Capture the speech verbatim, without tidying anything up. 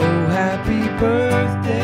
Oh, happy birthday.